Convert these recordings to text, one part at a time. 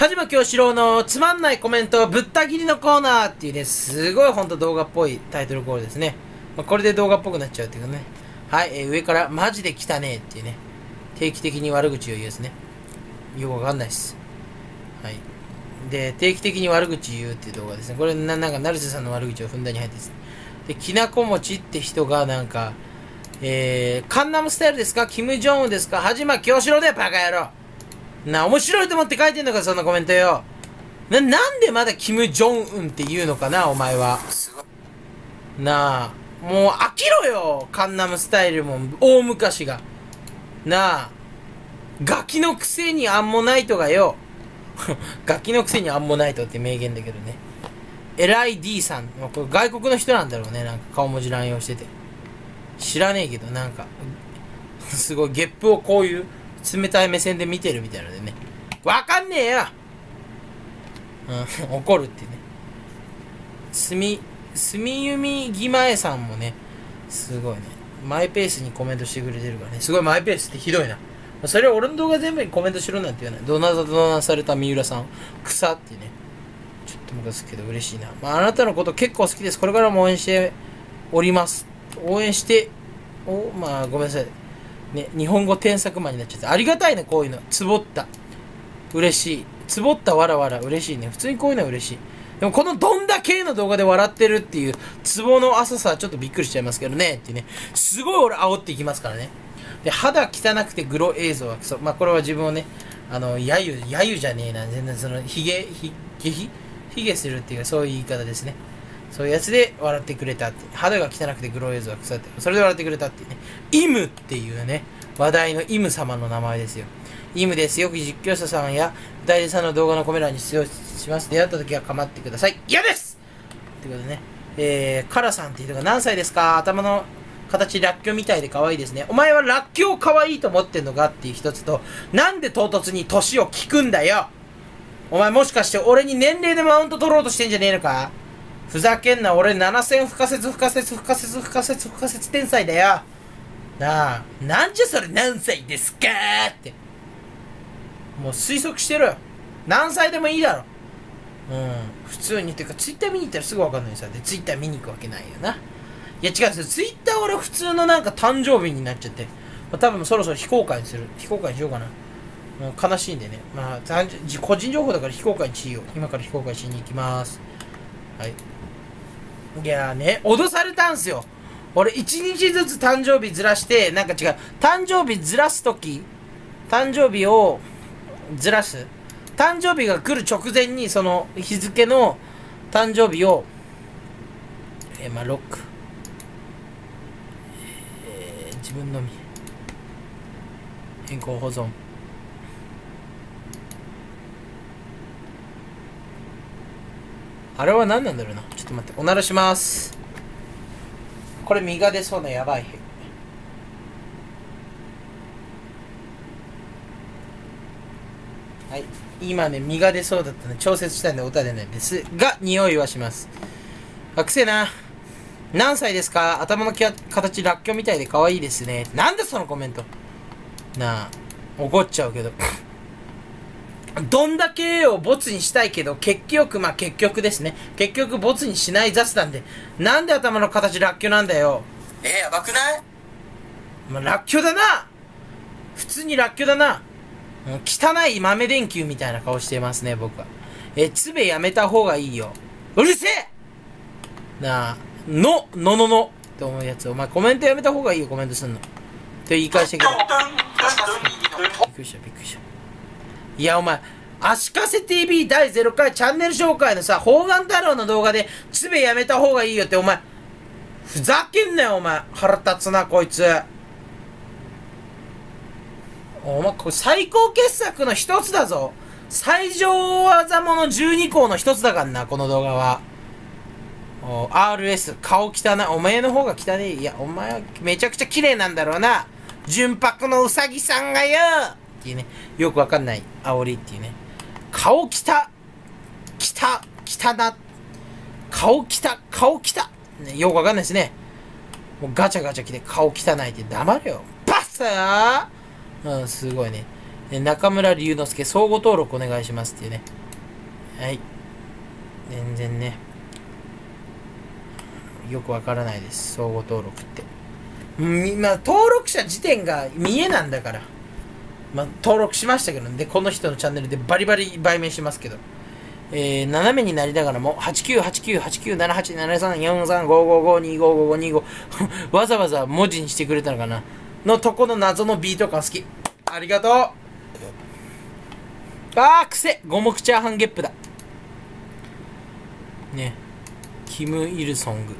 はじまきょうしろうのつまんないコメントぶった切りのコーナーっていうね、すごいほんと動画っぽいタイトルコールですね。まあ、これで動画っぽくなっちゃうっていうかね。はい、上からマジで来たねっていうね。定期的に悪口を言うですね。よくわかんないっす。はい。で、定期的に悪口言うっていう動画ですね。これなんか成瀬さんの悪口をふんだんに入ってですね。で、きなこもちって人がなんか、カンナムスタイルですか、キム・ジョンウンですか、はじまきょうしろうだよバカ野郎な、面白いと思って書いてんのか、そんなコメントよ。なんでまだキム・ジョンウンって言うのかな、お前は。なあ、もう飽きろよ、カンナムスタイルも、大昔が。なあ、ガキのくせにアンモナイトがよ。ガキのくせにアンモナイトって名言だけどね。エライ D さん。これ外国の人なんだろうね、なんか顔文字乱用してて。知らねえけど、なんか、すごいゲップをこういう冷たい目線で見てるみたいのでね。わかんねえよ、うん、怒るってね。すみゆみぎまえさんもね、すごいね、マイペースにコメントしてくれてるからね。すごいマイペースってひどいな。それは俺の動画全部にコメントしろなんて言わない。ドナされた三浦さん、草ってね。ちょっとムカつくけど嬉しいな。まあ、あなたのこと結構好きです。これからも応援しております。応援して、まあ、ごめんなさい。ね、日本語添削マンになっちゃって。ありがたいね、こういうの。つぼった。嬉しい。つぼったわらわら。嬉しいね。普通にこういうのは嬉しい。でも、このどんだけの動画で笑ってるっていう、ツボの浅さはちょっとびっくりしちゃいますけどね。ってね。すごい俺煽っていきますからね。で、肌汚くてグロ映像はクソ。まあ、これは自分をね、揶揄じゃねえな。全然その、ひげするっていうか、そういう言い方ですね。そういうやつで笑ってくれたって。肌が汚くてグロ映像は腐って。それで笑ってくれたってね。イムっていうね、話題のイム様の名前ですよ。イムです。よく実況者さんや歌い手さんの動画のコメ欄に出場します。出会った時は構ってください。嫌ですということでね。カラさんっていうのが何歳ですか？頭の形、ラッキョみたいで可愛いですね。お前はラッキョを可愛いと思ってんのかっていう一つと、なんで唐突に歳を聞くんだよ！お前もしかして俺に年齢でマウント取ろうとしてんじゃねえのか？ふざけんな、俺7000不可説天才だよ。なあ、なんじゃそれ何歳ですかーって。もう推測してろよ。何歳でもいいだろ。うん、普通に。てか、ツイッター見に行ったらすぐわかんないさ。で、ツイッター見に行くわけないよな。いや、違うんですよ。ツイッター俺普通のなんか誕生日になっちゃって。まあ、多分そろそろ非公開にする。非公開にしようかな。もう悲しいんでね。まあ、個人情報だから非公開にしよう。今から非公開しに行きます。はい。いやーね、脅されたんすよ。俺、一日ずつ誕生日ずらして、なんか違う。誕生日ずらすとき、誕生日をずらす。誕生日が来る直前に、その日付の誕生日を、まあ、ロック。自分のみ。変更保存。あれは何なんだろうな。ちょっと待って、おならします。これ、実が出そうなやばい。はい。今ね、実が出そうだったので、調節したんで、おたでないですが、匂いはします。あ、くせえな。何歳ですか？頭の形、ラッキョみたいで可愛いですね。なんだそのコメント。なあ、怒っちゃうけど。どんだけをボツにしたいけど、結局ですね。結局ボツにしない雑談で。なんで頭の形ラッキョなんだよ。やばくない？まあ、ラッキョだな！普通にラッキョだな。汚い豆電球みたいな顔してますね、僕は。つべやめた方がいいよ。うるせえ！なあ、のって思うやつ。お前コメントやめた方がいいよ、コメントすんの。って言い返してくれ。びっくりした、びっくりした。いやお前、足かせ TV 第0回チャンネル紹介のさ、砲丸太郎の動画で、つべやめた方がいいよって、お前、ふざけんなよ、お前。腹立つな、こいつ。お前、これ最高傑作の一つだぞ。最上技者12項の一つだからな、この動画は。RS、顔汚い。お前の方が汚い。いや、お前はめちゃくちゃ綺麗なんだろうな。純白のうさぎさんがよっていうね、よくわかんない煽りっていうね。顔きたきたきたな顔きた顔きた、ね、よくわかんないですね。もうガチャガチャきて顔汚いって黙れよバッサー。うん、すごいね。中村龍之介、相互登録お願いしますっていうね。はい。全然ね、よくわからないです。相互登録って。今、登録者時点が見えなんだから。まあ、登録しましたけどね。で、この人のチャンネルでバリバリ売名しますけど。斜めになりながらも、8989897873434555255525 わざわざ文字にしてくれたのかなのとこの謎のビート感好き。ありがとう。くせ五目チャーハンゲップだ。ね。キム・イルソング。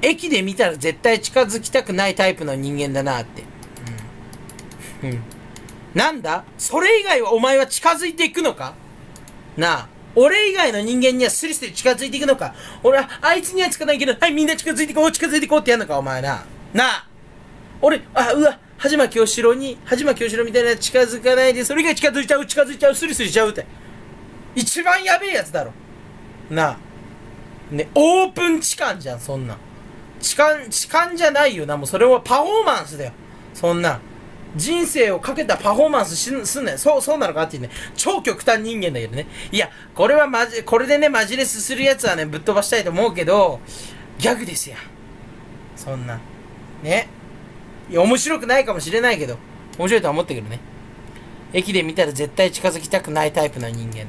駅で見たら絶対近づきたくないタイプの人間だなって。うん。うん。なんだ？それ以外はお前は近づいていくのか？なあ、俺以外の人間にはスリスリ近づいていくのか？俺はあいつにはつかないけど、はい、みんな近づいてこう、近づいてこうってやんのか、お前な。なあ、俺、うわ、はじまきょうしろみたいな近づかないで、それ以外近づいちゃう、スリスリしちゃうって。一番やべえやつだろ。なあ。ね、オープン痴漢じゃん、そんなん。痴漢じゃないよな、もうそれはパフォーマンスだよ。そんなん。人生をかけたパフォーマンスすんねん。そうなのかっていうね。超極端人間だけどね。いや、これでね、マジレスするやつはね、ぶっ飛ばしたいと思うけど、ギャグですやん。そんな。ね。いや、面白くないかもしれないけど、面白いとは思ったけどね。駅で見たら絶対近づきたくないタイプの人間。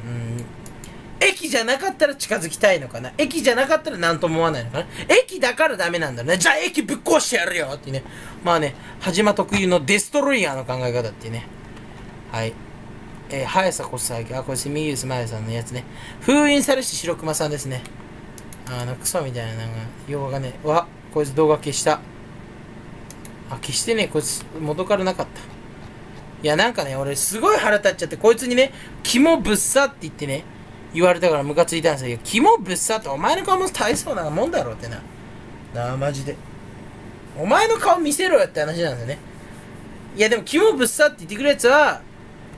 駅じゃなかったら近づきたいのかな。駅じゃなかったら何とも思わないのかな。駅だからダメなんだろうね。じゃあ駅ぶっ壊してやるよってね。まあね、はじま特有のデストロイヤーの考え方っていうね。はい。早さこそ最強。これセミユースマヤさんのやつね。封印されし白熊さんですね。クソみたいな、なんか、用がね。こいつ動画消した。消してね、こいつ元からなかった。いや、なんかね、俺すごい腹立っちゃって、こいつにね、肝ぶっさって言ってね。言われたからムカついたんですよ。肝ぶっさってお前の顔も大層なもんだろうってな。なあ、マジで。お前の顔見せろよって話なんですよね。いやでも肝ぶっさって言ってくるやつは、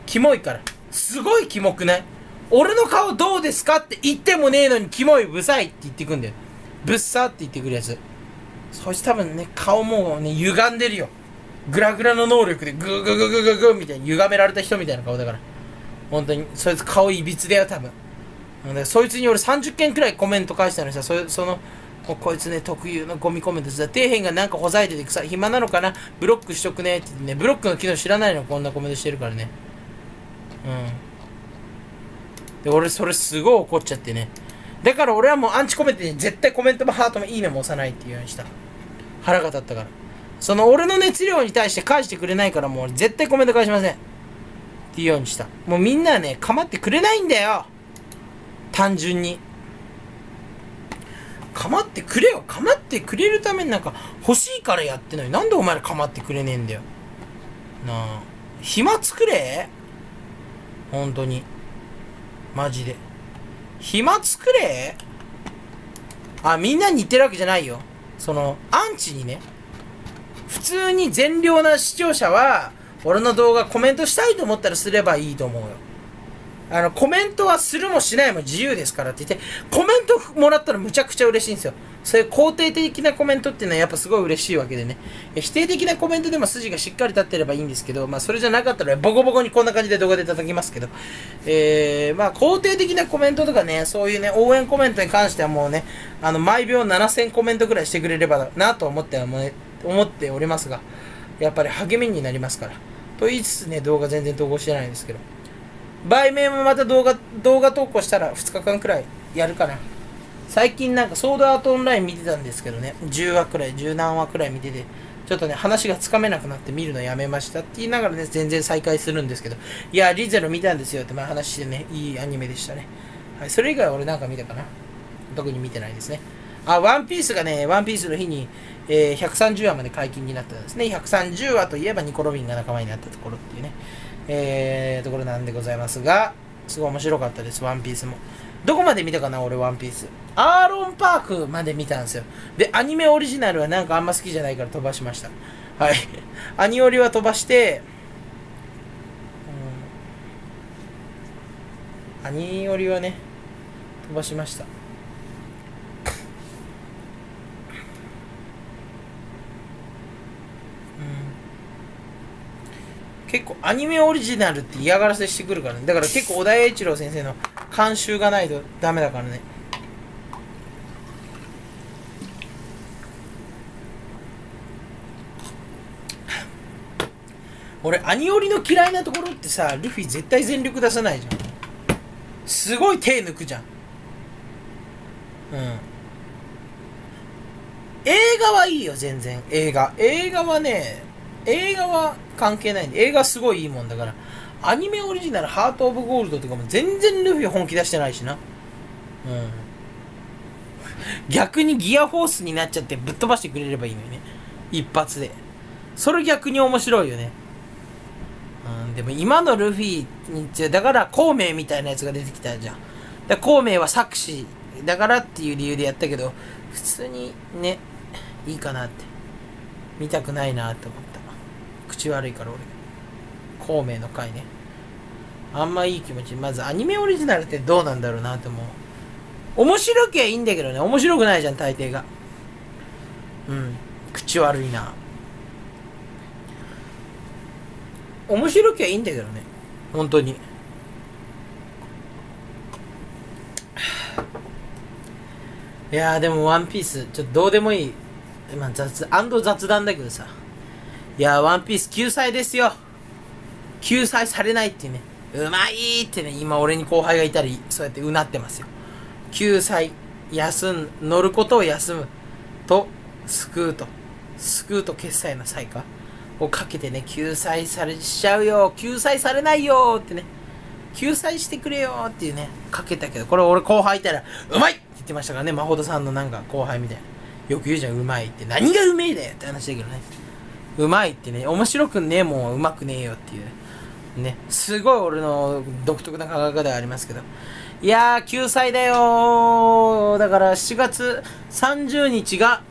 キモいから。すごいキモくない？俺の顔どうですかって言ってもねえのにキモいぶさいって言ってくんだよ。ぶっさって言ってくるやつ。そいつ多分ね、顔もうね、歪んでるよ。グラグラの能力でグーグーグーグーグーグーみたいに歪められた人みたいな顔だから。本当に、そいつ顔いびつだよ、多分。そいつに俺30件くらいコメント返したのにさ、こいつね、特有のゴミコメントさ、底辺がなんかほざいててさ、暇なのかな、ブロックしとくねってね、ブロックの機能知らないの、こんなコメントしてるからね。で、俺それすごい怒っちゃってね。だから俺はもうアンチコメントに絶対コメントもハートもいいねも押さないっていうようにした。腹が立ったから。その俺の熱量に対して返してくれないから、もう絶対コメント返しません。っていうようにした。もうみんなはね、構ってくれないんだよ。単純に構ってくれよ。構ってくれるためになんか欲しいからやってんのに、なんでお前ら構ってくれねえんだよなあ。暇作れ、本当にマジで暇作れ。みんなに言ってるわけじゃないよ。そのアンチにね、普通に善良な視聴者は俺の動画コメントしたいと思ったらすればいいと思うよ。コメントはするもしないも自由ですからって言って、コメントもらったらむちゃくちゃ嬉しいんですよ。そういう肯定的なコメントっていうのはやっぱすごい嬉しいわけでね。否定的なコメントでも筋がしっかり立ってればいいんですけど、まあそれじゃなかったらボコボコにこんな感じで動画で叩きますけど、まあ肯定的なコメントとかね、そういうね、応援コメントに関してはもうね、毎秒7000コメントぐらいしてくれればなと思っておりますが、やっぱり励みになりますから。と言いつつね、動画全然投稿してないんですけど。売名もまた動画投稿したら2日間くらいやるかな。最近なんかソードアートオンライン見てたんですけどね、10話くらい、10何話くらい見てて、ちょっとね、話がつかめなくなって見るのやめましたって言いながらね、全然再開するんですけど、いや、リゼロ見たんですよって話してね、いいアニメでしたね。はい、それ以外は俺なんか見たかな。特に見てないですね。ワンピースがね、ワンピースの日に、130話まで解禁になったんですね。130話といえばニコ・ロビンが仲間になったところっていうね。ところなんでございますが、すごい面白かったです、ワンピースも。どこまで見たかな、俺、ワンピース。アーロンパークまで見たんですよ。で、アニメオリジナルはなんかあんま好きじゃないから飛ばしました。はい。アニオリは飛ばして、アニオリはね、飛ばしました。結構アニメオリジナルって嫌がらせしてくるからね。だから結構小田栄一郎先生の監修がないとダメだからね。俺アニオリの嫌いなところってさ、ルフィ絶対全力出さないじゃん。すごい手抜くじゃん。うん、映画はいいよ全然。映画はね、映画は関係ないんで、映画すごいいいもんだから。アニメオリジナルハートオブゴールドとかも全然ルフィ本気出してないしな。うん、逆にギアフォースになっちゃってぶっ飛ばしてくれればいいのにね、一発で。それ逆に面白いよね。うん、でも今のルフィに、だから孔明みたいなやつが出てきたじゃん。だ孔明は策士だからっていう理由でやったけど、普通にね、いいかなって。見たくないなって思った。口悪いから俺。孔明の回ね、あんまいい気持ち。まずアニメオリジナルってどうなんだろうなって思う。面白きゃいいんだけどね、面白くないじゃん大抵が。うん、口悪いな。面白きゃいいんだけどね、本当に。いやー、でもワンピース、ちょっとどうでもいい、まあ、雑談だけどさ。いやー、ワンピース救済ですよ。救済されないってね、うまいってね、今俺に後輩がいたり、そうやってうなってますよ。救済、乗ることを休むと、救うと決済の際か。をかけてね、救済されちゃうよ、救済されないよってね、救済してくれよっていうね、かけたけど、これ俺後輩いたら、うまいって言ってましたからね、まほどさんのなんか後輩みたいな。よく言うじゃん、うまいって。何がうめえだよって話だけどね。うまいってね、面白くねえもんはうまくねえよっていうね、すごい俺の独特な考え方がありますけど。いやー、救済だよー。だから7月30日が、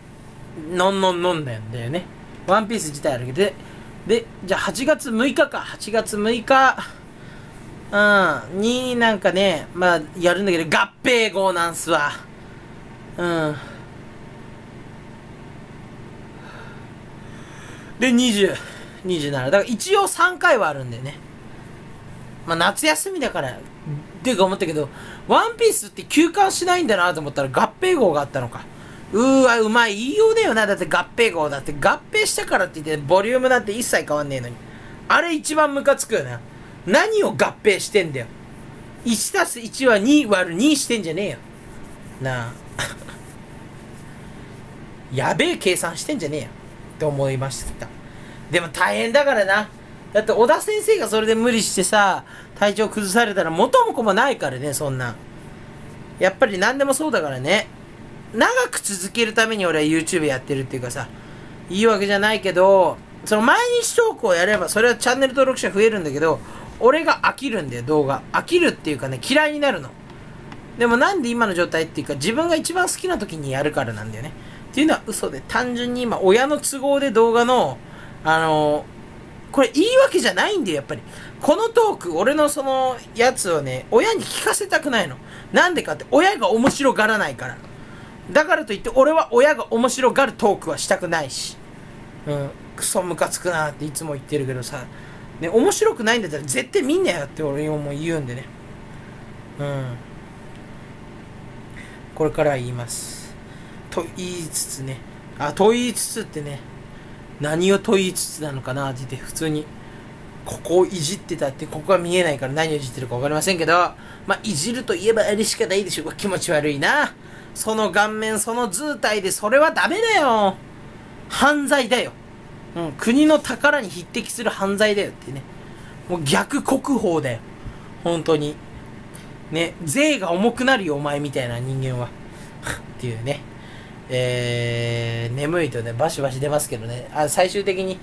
のんのんのんなんだよね。ワンピース自体あるけど、で、じゃあ8月6日か、8月6日、うん、になんかね、まあ、やるんだけど、合併号なんすわ。うん。で、20、27。だから一応3回はあるんだよね。まあ、夏休みだから、っていうか思ったけど、ワンピースって休館しないんだなと思ったら、合併号があったのか。うまい言いようだよな。だって合併号だって、合併したからって言ってボリュームなんて一切変わんねえのに、あれ一番ムカつくよな。何を合併してんだよ。 1+1 は2割る2してんじゃねえよなあ。やべえ計算してんじゃねえよって思いました。でも大変だからな。だって小田先生がそれで無理してさ、体調崩されたら元も子もないからね。そんなやっぱり何でもそうだからね。長く続けるために俺は YouTube やってるっていうかさ、いいわけじゃないけど、その毎日投稿をやればそれはチャンネル登録者増えるんだけど、俺が飽きるんだよ、動画。飽きるっていうかね、嫌いになるの。でもなんで今の状態っていうか、自分が一番好きな時にやるからなんだよね。っていうのは嘘で、単純に今親の都合で動画の、これ言い訳じゃないんだよ、やっぱり。このトーク、俺のそのやつをね、親に聞かせたくないの。なんでかって、親が面白がらないから。だからといって俺は親が面白がるトークはしたくないし、うん、クソムカつくなっていつも言ってるけどさ、ね、面白くないんだったら絶対見んなよって俺も言うんでね。うん。これからは言います。と言いつつね、あ、と言いつつってね、何をと言いつつなのかなって言って、普通に、ここをいじってたって、ここが見えないから何をいじってるかわかりませんけど、まあ、いじると言えばあれしかないでしょ。気持ち悪いな。その顔面、その図体で、それはダメだよ。犯罪だよ。うん、国の宝に匹敵する犯罪だよってね。もう逆国宝だよ。本当に。ね、税が重くなるよ、お前みたいな人間は。っていうね。眠いとね、バシバシ出ますけどね。あ、最終的に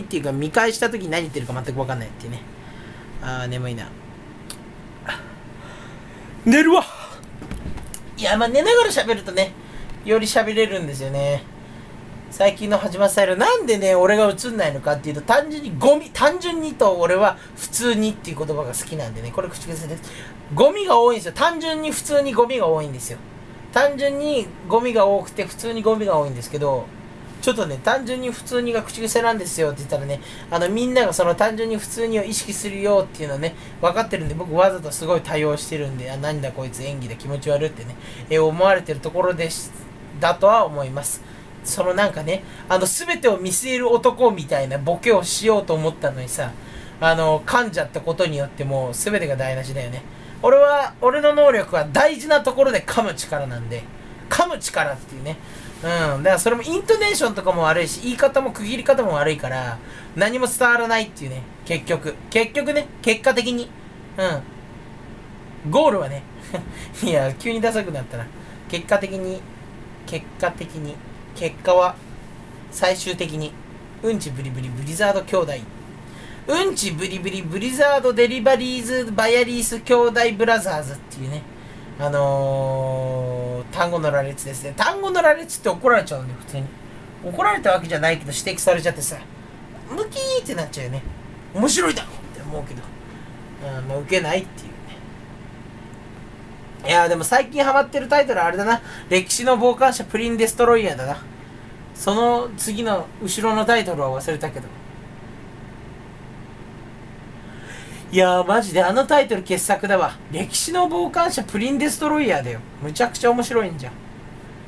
っていうか、見返した時に何言ってるか全く分かんないっていうね。あー、眠いな。寝るわ。いや、まあ寝ながら喋るとね、より喋れるんですよね。最近の始まったやろ、なんでね、俺が映んないのかっていうと、単純にゴミ、単純にと俺は普通にっていう言葉が好きなんでね、これ口癖です。ゴミが多いんですよ。単純に普通にゴミが多いんですよ。単純にゴミが多くて普通にゴミが多いんですけど、ちょっとね、単純に普通にが口癖なんですよって言ったらね、みんながその単純に普通にを意識するよっていうのね、分かってるんで、僕わざとすごい対応してるんで、あ、なんだこいつ演技で気持ち悪いってね、思われてるところだとは思います。そのなんかね、全てを見据える男みたいなボケをしようと思ったのにさ、噛んじゃったことによってもう全てが台無しだよね。俺の能力は大事なところで噛む力なんで、噛む力っていうね。うん。だからそれもイントネーションとかも悪いし、言い方も区切り方も悪いから、何も伝わらないっていうね。結局ね、結果的に。うん。ゴールはね。いや、急にダサくなったな。結果は、最終的に、うんちブリブリブリザード兄弟。うんちブリブリブリザードデリバリーズバヤリース兄弟ブラザーズっていうね。単語の羅列ですね。単語の羅列って怒られちゃうんで、普通に。怒られたわけじゃないけど、指摘されちゃってさ、ムキーってなっちゃうよね。面白いだろって思うけど、もうウケないっていうね。いやーでも最近ハマってるタイトルはあれだな。歴史の傍観者プリンデストロイヤーだな。その次の後ろのタイトルは忘れたけど。いやーマジであのタイトル傑作だわ。歴史の傍観者プリンデストロイヤーだよ。むちゃくちゃ面白いんじゃん。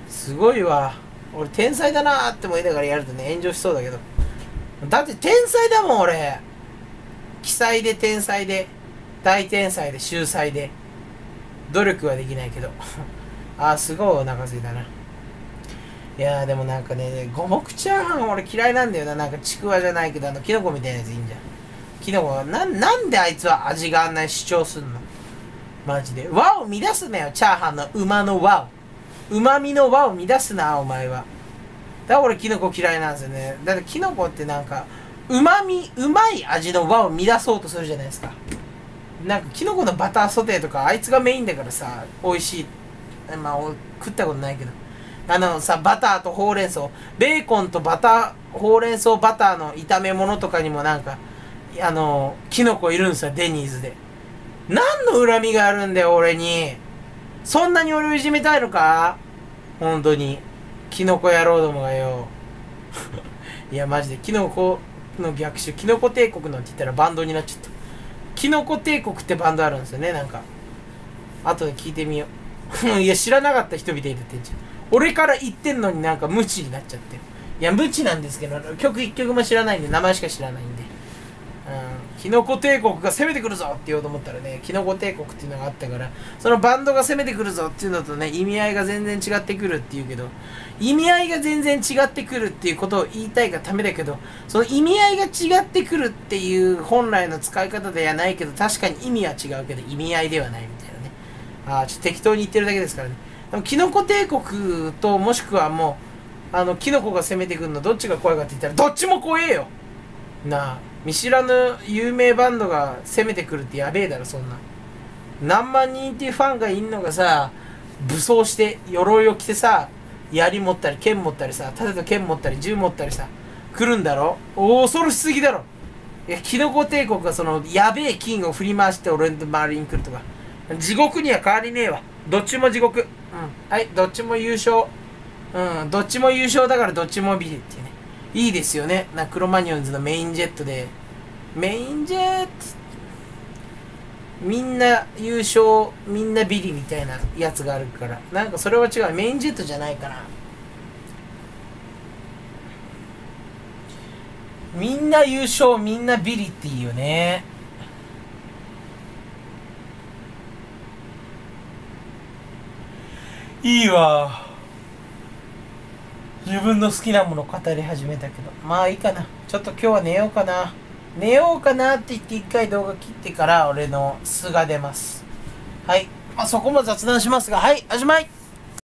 すごいわ。俺天才だなーって思いながらやるとね、炎上しそうだけど。だって天才だもん俺。奇才で天才で、大天才で秀才で。努力はできないけど。あーすごいお腹すいたな。いやーでもなんかね、五目チャーハン俺嫌いなんだよな。なんかちくわじゃないけど、キノコみたいなやついいんじゃん。キノコはなんであいつは味があんなに主張すんのマジで。和を乱すなよ、チャーハンの馬の和を。旨味の和を乱すな、お前は。だから俺キノコ嫌いなんですよね。だってキノコってなんか、うまい味の和を乱そうとするじゃないですか。なんかキノコのバターソテーとか、あいつがメインだからさ、美味しい。まあ、食ったことないけど。バターとほうれん草、ベーコンとほうれん草バターの炒め物とかにもなんか、キノコいるんですよ、デニーズで。何の恨みがあるんだよ、俺に。そんなに俺をいじめたいのか本当に。キノコ野郎どもがよ。いや、マジで、キノコの逆襲、キノコ帝国のって言ったらバンドになっちゃった。キノコ帝国ってバンドあるんですよね、なんか。後で聞いてみよう。いや、知らなかった人々いるってんじゃん。俺から言ってんのになんか無知になっちゃってる。いや、無知なんですけど、曲一曲も知らないんで、名前しか知らないんで。キノコ帝国が攻めてくるぞって言おうと思ったらね、キノコ帝国っていうのがあったから、そのバンドが攻めてくるぞっていうのとね、意味合いが全然違ってくるっていうけど、意味合いが全然違ってくるっていうことを言いたいがためだけど、その意味合いが違ってくるっていう本来の使い方ではないけど、確かに意味は違うけど、意味合いではないみたいなね。ちょっと適当に言ってるだけですからね。でもキノコ帝国ともしくはもう、キノコが攻めてくるのどっちが怖いかって言ったら、どっちも怖えよなあ。見知らぬ有名バンドが攻めてくるってやべえだろ、そんな。何万人っていうファンがいんのがさ、武装して、鎧を着てさ、槍持ったり、剣持ったりさ、盾と剣持ったり、銃持ったりさ、来るんだろ？恐ろしすぎだろ。いや、キノコ帝国がその、やべえ金を振り回して俺の周りに来るとか。地獄には変わりねえわ。どっちも地獄。うん。はい、どっちも優勝。うん、どっちも優勝だからどっちもビリっていうね。いいですよね。なクロマニヨンズのメインジェットで、メインジェットみんな優勝、みんなビリみたいなやつがあるから、なんかそれは違う。メインジェットじゃないかな。みんな優勝、みんなビリっていいよね。いいわ。自分の好きなものを語り始めたけど、まあいいかな。ちょっと今日は寝ようかな。寝ようかなって言って一回動画切ってから俺の素が出ます。はい。まあそこも雑談しますが、はい、おしまい。